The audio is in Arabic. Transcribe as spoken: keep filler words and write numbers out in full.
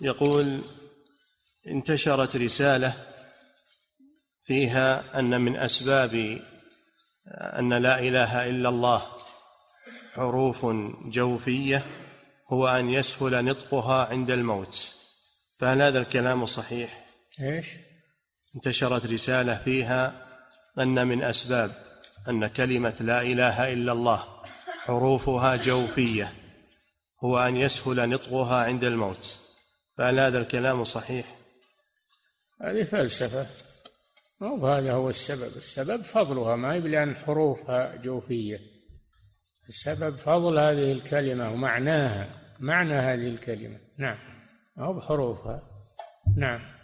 يقول انتشرت رسالة فيها أن من أسباب أن لا إله إلا الله حروف جوفية هو أن يسهل نطقها عند الموت، فهل هذا الكلام صحيح؟ إيش؟ انتشرت رسالة فيها أن من أسباب أن كلمة لا إله إلا الله حروفها جوفية هو أن يسهل نطقها عند الموت، فهل هذا الكلام صحيح؟ هذه فلسفة، وهذا هو السبب. السبب فضلها، ما هي بلأن حروفها جوفية. السبب فضل هذه الكلمة ومعناها، معنى هذه الكلمة، نعم، أو بحروفها. نعم.